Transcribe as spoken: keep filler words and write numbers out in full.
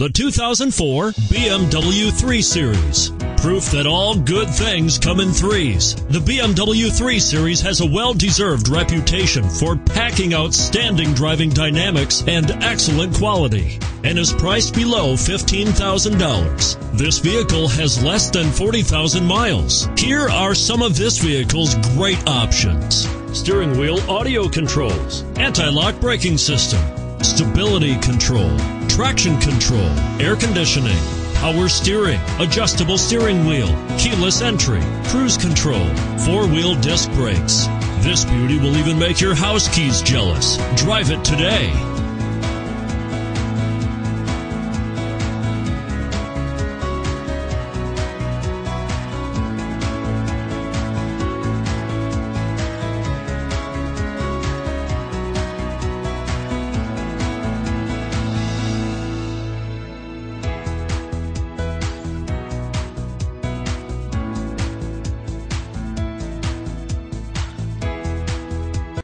The two thousand four B M W three Series. Proof that all good things come in threes. The B M W three Series has a well-deserved reputation for packing outstanding driving dynamics and excellent quality, and is priced below fifteen thousand dollars. This vehicle has less than forty thousand miles. Here are some of this vehicle's great options. Steering wheel audio controls, anti-lock braking system, stability control, traction control, air conditioning, power steering, adjustable steering wheel, keyless entry, cruise control, four-wheel disc brakes. This beauty will even make your house keys jealous. Drive it today.